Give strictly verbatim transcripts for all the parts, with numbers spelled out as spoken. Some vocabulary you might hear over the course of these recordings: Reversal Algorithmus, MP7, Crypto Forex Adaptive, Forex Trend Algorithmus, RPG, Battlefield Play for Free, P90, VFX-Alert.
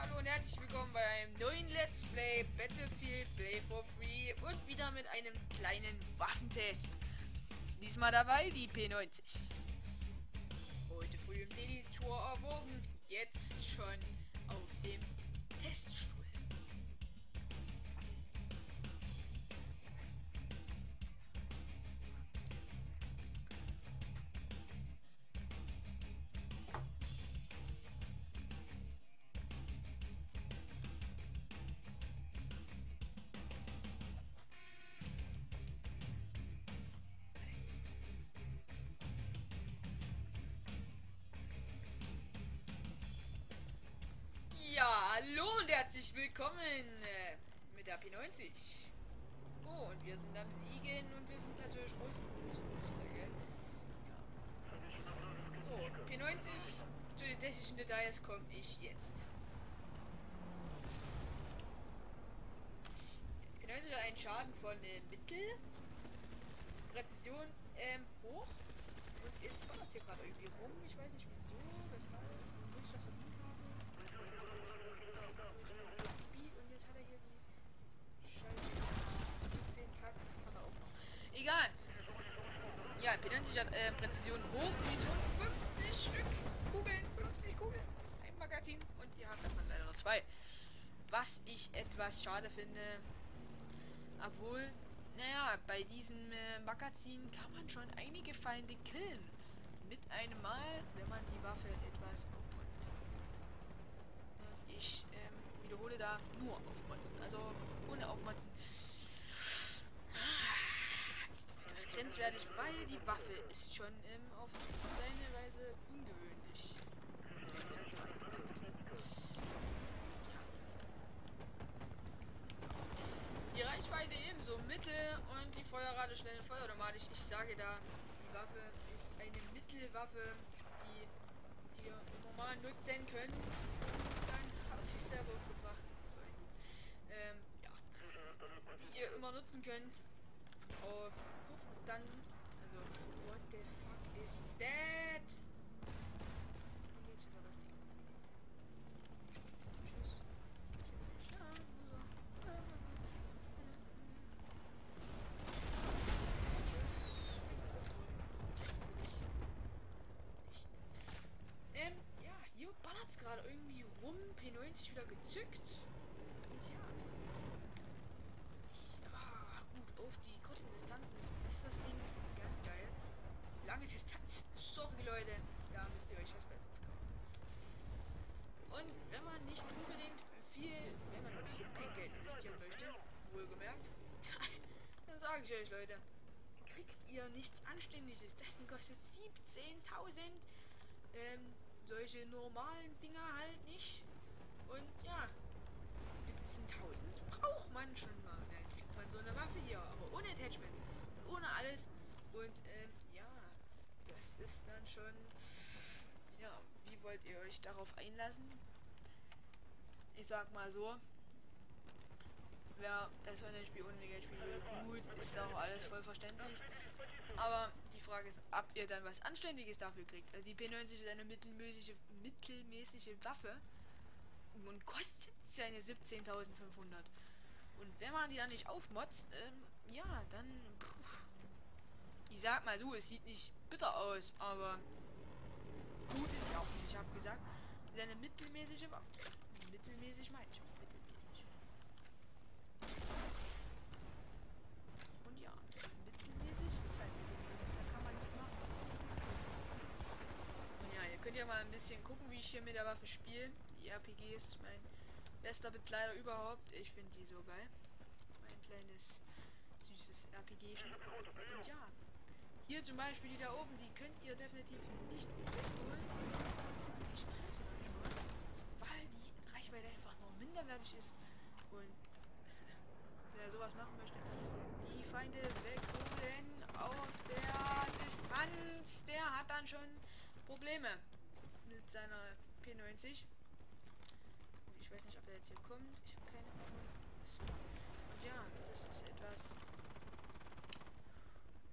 Hallo und herzlich willkommen bei einem neuen Let's Play Battlefield Play for Free und wieder mit einem kleinen Waffentest. Diesmal dabei die P neunzig. Heute früh im Editor erworben, jetzt schon auf dem Teststuhl. Ja, hallo und herzlich willkommen äh, mit der P neunzig. Oh, und wir sind am Siegen und wir sind natürlich Russen. Gell? Ja. So, P neunzig, zu den technischen Details komme ich jetzt. P neunzig hat einen Schaden von äh, Mittel, Präzision ähm, hoch und jetzt war das hier gerade irgendwie rum. Ich weiß nicht wieso, weshalb, wo ich das verdient habe. Und jetzt hat er hier die Scheiße. Den Kack hat er auch noch. Egal. Ja, P neunzig hat äh, Präzision hoch. fünfzig Stück Kugeln. fünfzig Kugeln. Ein Magazin. Und ihr habt davon leider noch zwei. Was ich etwas schade finde. Obwohl, naja, bei diesem äh, Magazin kann man schon einige Feinde killen. Mit einem Mal, wenn man die Waffe etwas auf. Ich ähm, wiederhole da nur aufmotzen, also ohne aufmotzen. Ist das etwas grenzwertig, weil die Waffe ist schon ähm, auf seine Weise ungewöhnlich. Die Reichweite ebenso mittel und die Feuerrate schnell und vollautomatisch. Ich sage da, die Waffe ist eine Mittelwaffe, die ihr normal nutzen könnt. Sich selber gebracht, sorry. Ähm, ja. Die ihr immer nutzen könnt auf kurzen Distanzen. Also, what the fuck is that? Und jetzt wieder das Ding. Tschüss. Ähm, ja, hier ballert es gerade irgendwie rum, P neunzig wieder gezückt. Und ja. Ich, ah, gut, auf die kurzen Distanzen ist das Ding ganz geil. Lange Distanz. Sorry Leute, da müsst ihr euch was Besseres kaufen. Und wenn man nicht unbedingt viel, wenn man überhaupt kein Geld investieren möchte, wohlgemerkt, dann sage ich euch Leute, kriegt ihr nichts Anständiges. Das Ding kostet siebzehntausend. Ähm, solche normalen Dinger halt nicht. Und ja, siebzehntausend braucht man schon mal. Dann kriegt man so eine Waffe hier, aber ohne Attachment, ohne alles. Und ähm, ja, das ist dann schon. Ja, wie wollt ihr euch darauf einlassen? Ich sag mal so. Wer das Online-Spiel ohne Geld spielen will, gut, ist auch alles voll verständlich. Aber die Frage ist, ob ihr dann was Anständiges dafür kriegt. Also die P neunzig ist eine mittelmäßige, mittelmäßige Waffe und kostet seine siebzehntausendfünfhundert. Und wenn man die dann nicht aufmotzt, ähm, ja, dann... Puh. Ich sag mal so, es sieht nicht bitter aus, aber gut ist ja auch nicht. Ich habe gesagt, es ist eine mittelmäßige Waffe. Mittelmäßig meine ich auch. Mittelmäßig. Und ja, mittelmäßig ist halt mittelmäßig, da kann man nichts machen. Und ja, ihr könnt ja mal ein bisschen gucken, wie ich hier mit der Waffe spiele. Die R P G ist mein bester Begleiter überhaupt. Ich finde die so geil. Mein kleines, süßes R P G-Spiel. Und ja, hier zum Beispiel die da oben, die könnt ihr definitiv nicht wegholen. Ich treffe sie manchmal, weil die Reichweite einfach nur minderwertig ist. Und wenn er sowas machen möchte, die Feinde wegholen auf der Distanz, der hat dann schon Probleme mit seiner P neunzig. Ich weiß nicht, ob er jetzt hier kommt, ich habe keine Ahnung. Und ja, das ist etwas...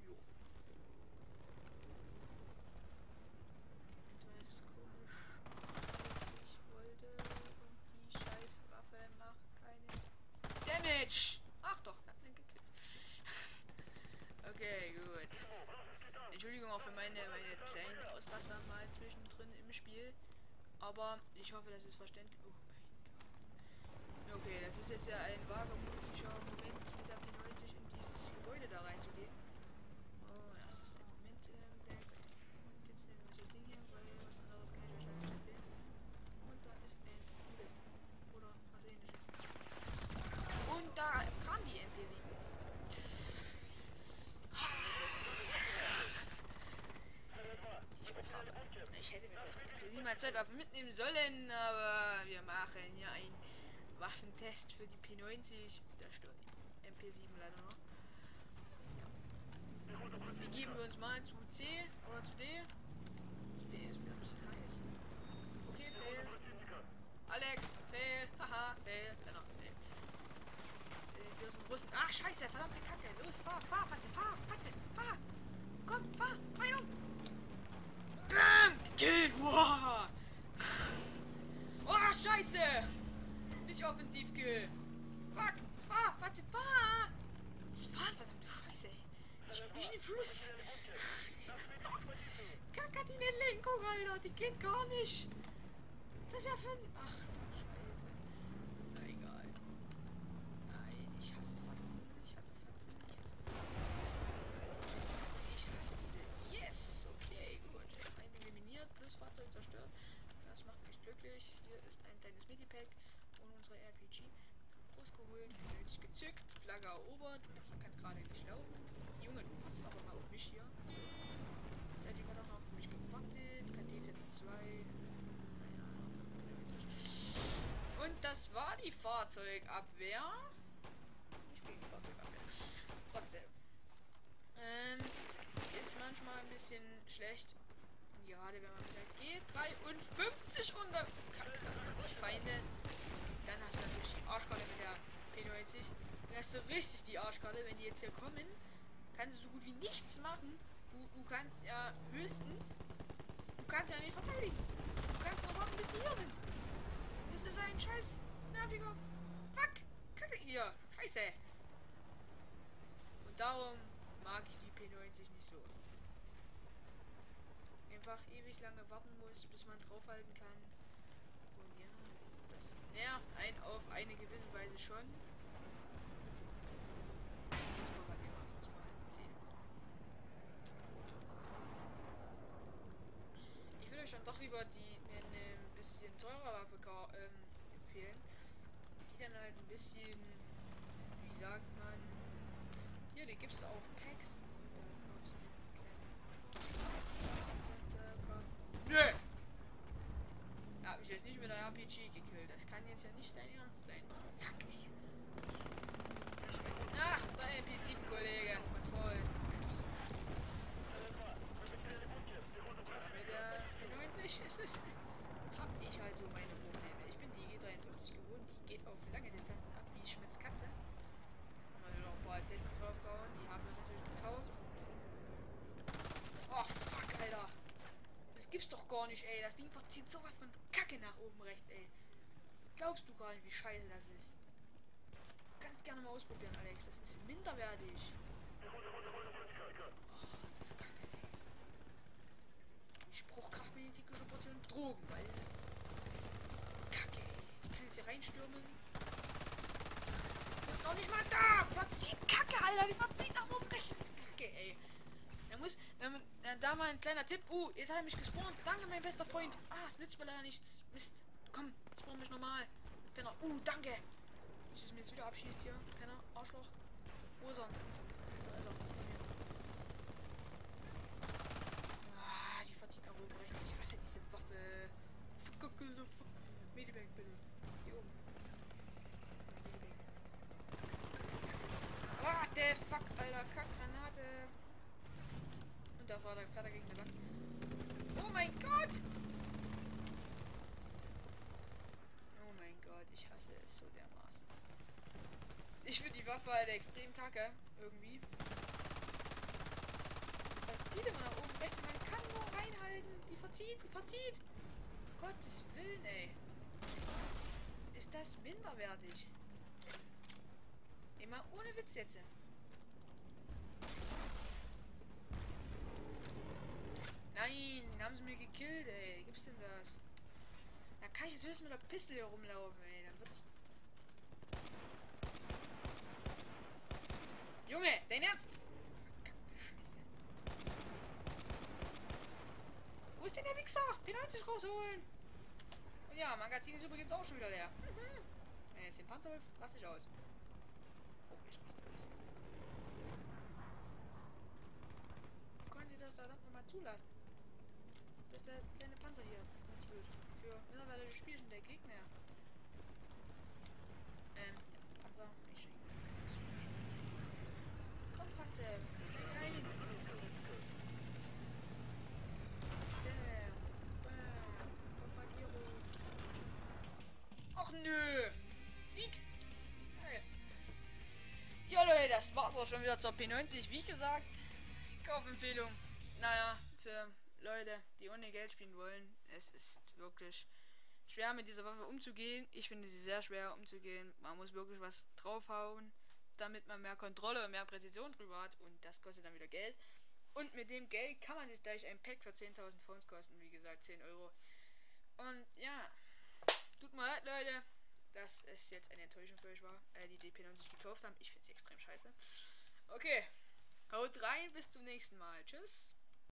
Jo. Etwas komisch. Ich wollte und die auch für meine, meine kleinen Ausraster mal zwischendrin im Spiel. Aber ich hoffe, das ist verständlich. Oh mein Gott. Okay, das ist jetzt ja ein wagemutiger Moment, mit der P neunzig in dieses Gebäude da reinzugehen. Oh, das ist der Moment, ähm, der gibt's denn das Ding hier, weil was anderes kann ich euch nicht empfehlen. Und da ist ein Hügel. Oder was ähnliches. Und da kam die M P sieben. Ich hätte mir vielleicht die P sieben Waffen mitnehmen sollen, aber wir machen ja einen Waffentest für die P neunzig. Da stört die M P sieben leider noch. Ja. Wir geben wir uns mal zu C oder zu D. D ist mir ein bisschen heiß. Okay, fail. Alex, fail. Haha, fail. Dann noch fail. Wir sind Russen. Ach, scheiße, verdammte Kacke. Los, fahr, fahr, Fatze, fahr, Fatze, fahr. Komm, fahr, fahr um. Bam! Kill! Wow! Oh, scheiße! Nicht offensiv kill! Fuck! Fahr! Warte! Fahr! Das fahren, verdammte Scheiße! Ich bin nicht in den Fluss! Kack hat die eine Lenkung, Alter! Die geht gar nicht! Das ist ja für... Ach, scheiße! Na egal! Nein, ich hasse Fatzen! Ich hasse Fatzen! Ich hasse Fatzen! Ich hasse diese... Yes! Okay, gut! Eliminiert, plus Fahrzeug zerstört. Das macht mich glücklich. Hier ist ein kleines Minipack und unsere R P G. Rausgeholt, P neunzig gezückt, Flagge erobert. Das kann gerade nicht laufen. Junge, du passt aber mal auf mich hier. Der hat immer noch auf mich gewartet. K D vierzig zwei. Und das war die Fahrzeugabwehr. Nichts gegen die Fahrzeugabwehr. Trotzdem. Ähm, ist manchmal ein bisschen schlecht. Gerade wenn man mit der G dreiundfünfzig unter die Feinde, dann hast du natürlich die Arschkarte mit der P neunzig. Dann hast du richtig die Arschkarte, wenn die jetzt hier kommen, kannst du so gut wie nichts machen. Du, du kannst ja höchstens, du kannst ja nicht verteidigen. Du kannst nur warten, bis die hier sind. Das ist ein scheiß Naviger. Fuck, Kacke hier, scheiße. Und darum mag ich die P neunzig nicht so. Einfach ewig lange warten muss, bis man draufhalten kann. Und ja, das nervt einen auf eine gewisse Weise schon. Jetzt mal bei mir mal so ziehen. Ich würde euch dann doch lieber die eine ne, bisschen teurere Waffe ähm, empfehlen. Die dann halt ein bisschen, wie sagt man, hier, die gibst du auch Packs. Und dann kaufst du Nö! Da hab ich jetzt nicht mit der R P G gekillt. Das kann jetzt ja nicht dein Ernst sein. Fuck me! Ach, der M P sieben-Kollege! Voll! Mit der P neunzig ist es. Hab ich halt so meine Probleme. Ich bin die G dreiundfünfzig gewohnt. Die geht auf lange Distanzen ab wie Schmitz Katze. Haben wir noch ein paar Technik draufgehauen. Die haben wir natürlich gekauft. Oh, fuck, Alter! Das gibt's doch gar nicht, ey. Das Ding verzieht sowas von Kacke nach oben rechts, ey. Glaubst du gar nicht, wie scheiße das ist. Du kannst gerne mal ausprobieren, Alex. Das ist minderwertig. Oh, ist das Kacke, ey. Ich brauch gerade meine dicke Portion Drogen, weil... Kacke, ey. Ich kann jetzt hier reinstürmen. Ich bin noch nicht mal da. Verzieht Kacke, Alter. Die verzieht nach oben rechts. Kacke, ey. Er muss, ähm, da mal ein kleiner Tipp. Uh, jetzt hat er mich gespawnt. Danke, mein bester Freund. Ah, es nützt mir leider nichts. Mist. Komm, spawn mich nochmal. Penner. Uh, danke. Ich muss mir jetzt wieder abschießt hier. Penner, Arschloch. Wo ist er? Ah, die verzieht nach oben rechts. Ich hasse diese Waffe. Verkackelde Waffe. Medibank, bitte. Hier oben. Ah, der Fuck, Alter. Kackgranate. Und da war der Pferd gegen die Wand. Oh mein Gott! Oh mein Gott, ich hasse es so dermaßen. Ich finde die Waffe halt extrem kacke. Irgendwie. Da zieht immer nach oben rechts. Man kann nur reinhalten. Die verzieht, die verzieht. Gottes Willen, ey. Ist das minderwertig? Immer ohne Witz jetzt. Nein, den haben sie mir gekillt, ey. Gibt's denn das? Da kann ich jetzt höchstens mit der Pistole hier rumlaufen, ey. Dann wird's. Junge, dein Ernst? Verkackte Scheiße. Wo ist denn der Wichser? P neunzig rausholen! Und ja, Magazin ist übrigens auch schon wieder leer. Mhm. Ja, jetzt den Panzer lasse ich aus. Oh, ich lasse den aus. Können die das da nochmal zulassen? Das ist der kleine Panzer hier. Für mittlerweile Spielchen der Gegner. Ähm, Panzer, ich schenke. Komm, Panzer! Nein! Bam! Bam! Bombardierung! Ach nö! Sieg! Geil! Ja Leute, das war's auch schon wieder zur P neunzig. Wie gesagt, Kaufempfehlung. Naja, für Leute, die ohne Geld spielen wollen. Es ist wirklich schwer, mit dieser Waffe umzugehen. Ich finde sie sehr schwer umzugehen. Man muss wirklich was draufhauen, damit man mehr Kontrolle und mehr Präzision drüber hat. Und das kostet dann wieder Geld. Und mit dem Geld kann man sich gleich ein Pack für zehntausend Pfund kosten. Wie gesagt, zehn Euro. Und ja, tut mir leid, Leute, dass es jetzt eine Enttäuschung für euch war, äh, die P neunzig gekauft haben. Ich finde sie extrem scheiße. Okay, haut rein, bis zum nächsten Mal. Tschüss.